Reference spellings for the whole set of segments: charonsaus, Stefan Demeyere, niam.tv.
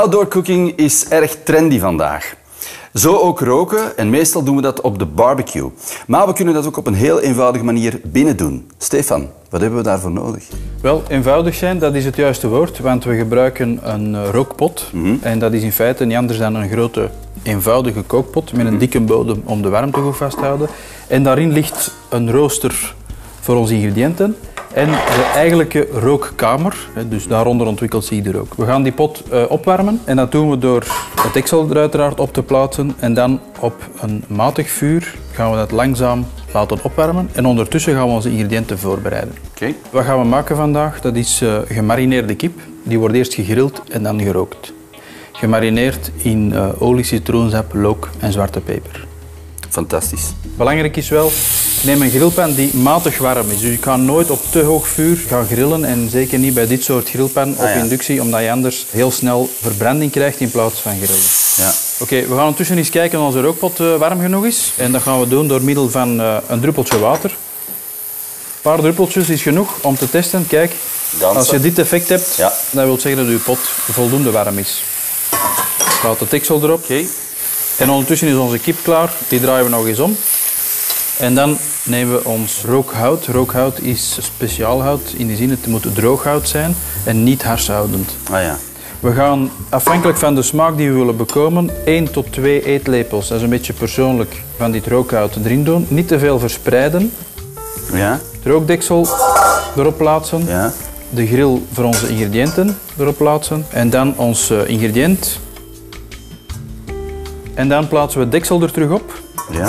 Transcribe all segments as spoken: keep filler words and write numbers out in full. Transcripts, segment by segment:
Outdoor cooking is erg trendy vandaag. Zo ook roken, en meestal doen we dat op de barbecue. Maar we kunnen dat ook op een heel eenvoudige manier binnen doen. Stefan, wat hebben we daarvoor nodig? Wel, eenvoudig zijn, dat is het juiste woord, want we gebruiken een rookpot. Mm-hmm. En dat is in feite niet anders dan een grote, eenvoudige kookpot met een dikke bodem om de warmte goed vast te houden. En daarin ligt een rooster voor onze ingrediënten. En de eigenlijke rookkamer, dus daaronder ontwikkelt zich de rook. We gaan die pot opwarmen en dat doen we door het deksel er uiteraard op te plaatsen. En dan op een matig vuur gaan we dat langzaam laten opwarmen. En ondertussen gaan we onze ingrediënten voorbereiden. Okay. Wat gaan we maken vandaag? Dat is gemarineerde kip. Die wordt eerst gegrild en dan gerookt. Gemarineerd in olie, citroensap, look en zwarte peper. Fantastisch. Belangrijk is wel, neem een grillpan die matig warm is. Dus je kan nooit op te hoog vuur gaan grillen en zeker niet bij dit soort grillpan op ah, ja. inductie, omdat je anders heel snel verbranding krijgt in plaats van grillen. Ja. Oké, okay, we gaan ondertussen eens kijken of onze rookpot warm genoeg is. En dat gaan we doen door middel van een druppeltje water. Een paar druppeltjes is genoeg om te testen. Kijk, Dansen. als je dit effect hebt, ja. dan wil zeggen dat je pot voldoende warm is. Ik laat de deksel erop. Okay. En ondertussen is onze kip klaar, die draaien we nog eens om. En dan nemen we ons rookhout. Rookhout is speciaal hout, in die zin het moet drooghout zijn en niet harshoudend. Ah, ja. We gaan afhankelijk van de smaak die we willen bekomen, één tot twee eetlepels, dat is een beetje persoonlijk, van dit rookhout erin doen. Niet te veel verspreiden. Ja. Het rookdeksel erop plaatsen. Ja. De grill voor onze ingrediënten erop plaatsen. En dan ons ingrediënt. En dan plaatsen we het deksel er terug op. Ja.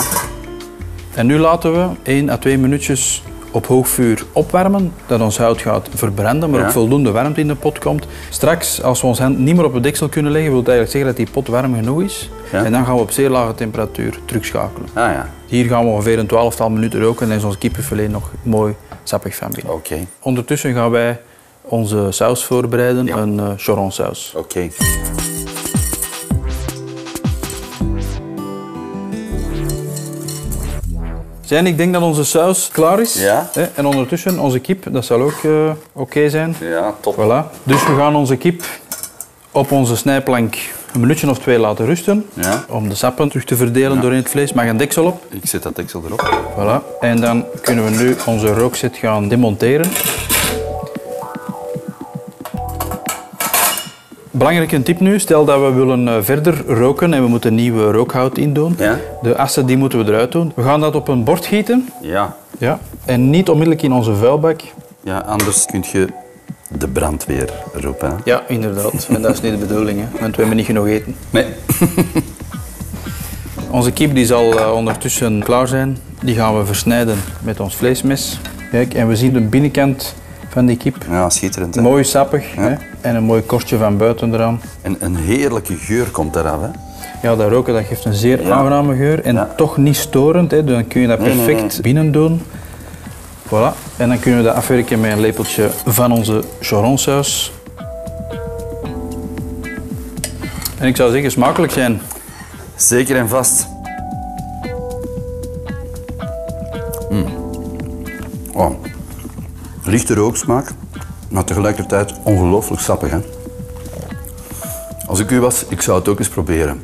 En nu laten we één à twee minuutjes op hoog vuur opwarmen, dat ons hout gaat verbranden, maar ja. ook voldoende warmte in de pot komt. Straks, als we ons hand niet meer op het deksel kunnen leggen, wil het eigenlijk zeggen dat die pot warm genoeg is. Ja. En dan gaan we op zeer lage temperatuur terugschakelen. Ah, ja. Hier gaan we ongeveer een twaalftal minuten roken en dan is ons kippenfilet nog mooi sappig van binnen. Okay. Ondertussen gaan wij onze saus voorbereiden, ja. een uh, charonsaus. Okay. Zijn, ik denk dat onze saus klaar is. Ja. En ondertussen onze kip, dat zal ook uh, oké okay zijn. Ja, top. Voilà. Dus we gaan onze kip op onze snijplank een minuutje of twee laten rusten. Ja. Om de sappen terug te verdelen ja. doorheen het vlees. Mag een deksel op. Ik zet dat deksel erop. Voilà. En dan kunnen we nu onze rookset gaan demonteren. Belangrijk een tip nu, stel dat we willen verder roken en we moeten nieuw rookhout in doen. Ja. De assen die moeten we eruit doen. We gaan dat op een bord gieten. Ja. ja. En niet onmiddellijk in onze vuilbak. Ja, anders kun je de brandweer roepen. Hè? Ja, inderdaad. En dat is niet de bedoeling, hè? Want we hebben niet genoeg eten. Nee. Onze kip die zal uh, ondertussen klaar zijn. Die gaan we versnijden met ons vleesmes. Kijk, en we zien de binnenkant van die kip. Ja, schitterend. Hè? Mooi sappig. Ja. Hè? En een mooi korstje van buiten eraan. En een heerlijke geur komt eraf, hè? Ja, dat roken dat geeft een zeer ja. aangename geur. En ja. toch niet storend, hè? Dan kun je dat perfect nee, nee, nee. binnen doen. Voilà. En dan kunnen we dat afwerken met een lepeltje van onze charonsaus. En ik zou zeggen, smakelijk zijn. Zeker en vast. Mm. Oh. Lichte rooksmaak. Maar tegelijkertijd ongelooflijk sappig, hè? Als ik u was, ik zou het ook eens proberen.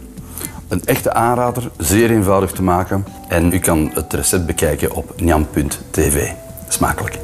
Een echte aanrader, zeer eenvoudig te maken. En u kan het recept bekijken op niam punt tv. Smakelijk.